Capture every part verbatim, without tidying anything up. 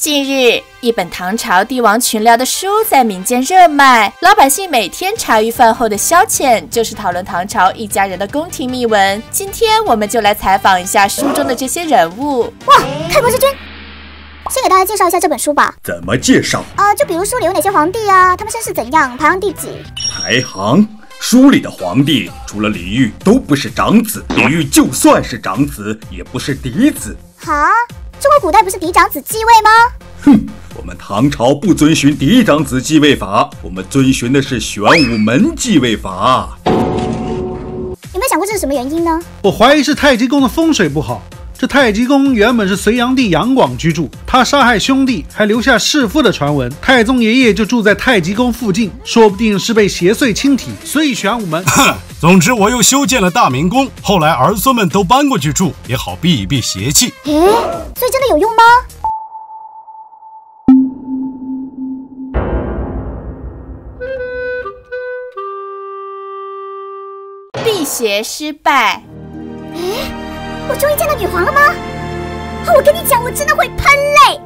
近日，一本唐朝帝王群聊的书在民间热卖，老百姓每天茶余饭后的消遣就是讨论唐朝一家人的宫廷秘闻。今天我们就来采访一下书中的这些人物。哇，开国之君！ 先给大家介绍一下这本书吧。怎么介绍？呃，就比如书里有哪些皇帝啊，他们身世怎样，排行第几？排行？书里的皇帝除了李煜都不是长子，李煜就算是长子，也不是嫡子。哈？中国古代不是嫡长子继位吗？哼，我们唐朝不遵循嫡长子继位法，我们遵循的是玄武门继位法。有没有想过这是什么原因呢？我怀疑是太极宫的风水不好。 这太极宫原本是隋炀帝杨广居住，他杀害兄弟，还留下弑父的传闻。太宗爷爷就住在太极宫附近，说不定是被邪祟侵体，所以玄武门。总之，我又修建了大明宫，后来儿孙们都搬过去住，也好避一避邪气。诶，所以真的有用吗？ 辟邪失败。诶。 我终于见到女皇了吗？哦，我跟你讲，我真的会喷泪。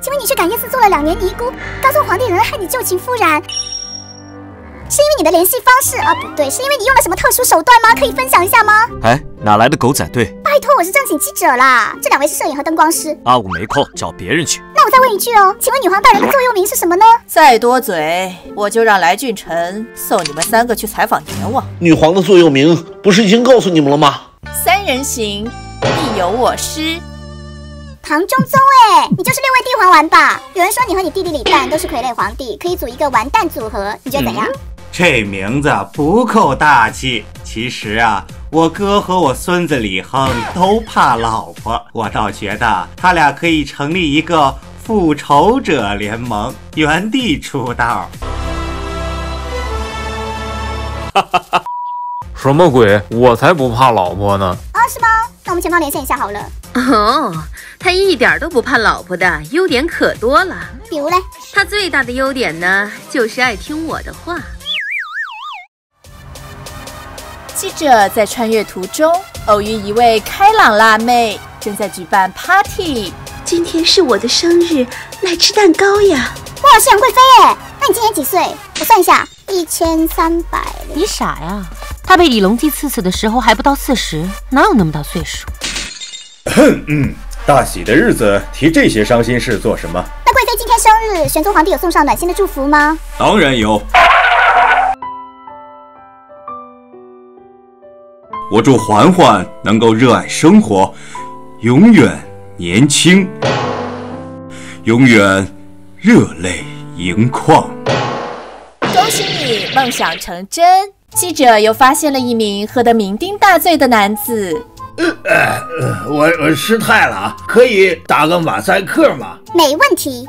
请问你去感业寺做了两年尼姑，高宗皇帝仍然害你旧情复燃，是因为你的联系方式啊？不对，是因为你用了什么特殊手段吗？可以分享一下吗？哎，哪来的狗仔队？拜托，我是正经记者啦。这两位是摄影和灯光师。啊，我没空，找别人去。那我再问一句哦，请问女皇大人的座右铭是什么呢？再多嘴，我就让来俊臣送你们三个去采访阎王。女皇的座右铭不是已经告诉你们了吗？ 三人行，必有我师。唐中宗，哎，你就是六位帝皇玩吧？有人说你和你弟弟李旦都是傀儡皇帝，可以组一个完蛋组合，你觉得怎样？嗯、这名字不够大气。其实啊，我哥和我孙子李亨都怕老婆，我倒觉得他俩可以成立一个复仇者联盟，原地出道。哈哈哈。 什么鬼？我才不怕老婆呢！啊，是吗？那我们前方连线一下好了。哦，他一点都不怕老婆的，优点可多了。比如嘞，他最大的优点呢，就是爱听我的话。记者在穿越途中偶遇一位开朗辣妹，正在举办 party。今天是我的生日，来吃蛋糕呀！哇，是杨贵妃哎！那你今年几岁？我算一下，一千三百。你傻呀！ 他被李隆基赐死的时候还不到四十，哪有那么大岁数？嗯，大喜的日子提这些伤心事做什么？那贵妃今天生日，玄宗皇帝有送上暖心的祝福吗？当然有。我祝嬛嬛能够热爱生活，永远年轻，永远热泪盈眶。恭喜你，梦想成真。 记者又发现了一名喝得酩酊大醉的男子。呃呃，我我失态了啊，可以打个马赛克吗？没问题。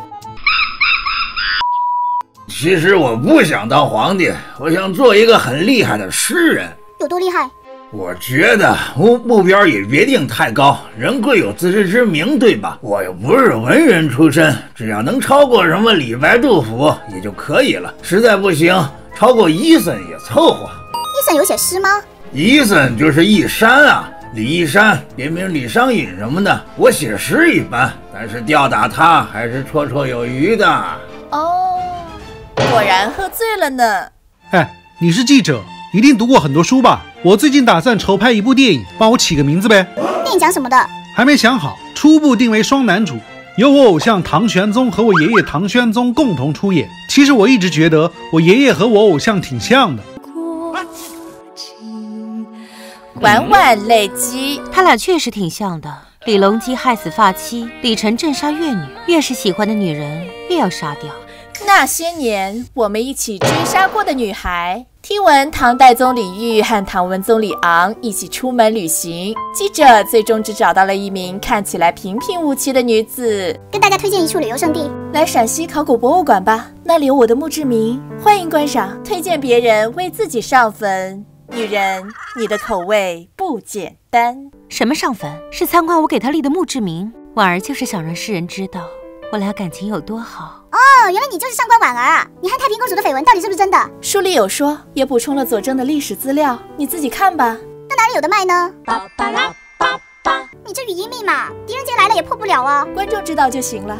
其实我不想当皇帝，我想做一个很厉害的诗人。有多厉害？我觉得目目标也别定太高，人贵有自知之明，对吧？我又不是文人出身，只要能超过什么李白、杜甫也就可以了。实在不行。 超过伊森也凑合。伊森有写诗吗？伊森就是一山啊，李一山，别名李商隐什么的。我写诗一般，但是吊打他还是绰绰有余的。哦，果然喝醉了呢。哎，你是记者，一定读过很多书吧？我最近打算筹拍一部电影，帮我起个名字呗。电影讲什么的？还没想好，初步定为双男主。 由我偶像唐玄宗和我爷爷唐宣宗共同出演。其实我一直觉得我爷爷和我偶像挺像的。婉婉泪姬，他俩确实挺像的。李隆基害死发妻，李晨镇杀越女，越是喜欢的女人越要杀掉。那些年我们一起追杀过的女孩。 听闻唐代宗李煜和唐文宗李昂一起出门旅行，记者最终只找到了一名看起来平平无奇的女子。跟大家推荐一处旅游胜地，来陕西考古博物馆吧，那里有我的墓志铭，欢迎观赏。推荐别人为自己上坟，女人，你的口味不简单。什么上坟？是参观我给他立的墓志铭。婉儿就是想让世人知道我俩感情有多好。 哦，原来你就是上官婉儿啊！你和太平公主的绯闻到底是不是真的？书里有说，也补充了佐证的历史资料，你自己看吧。那哪里有的卖呢？你这语音密码，狄仁杰来了也破不了啊！观众知道就行了。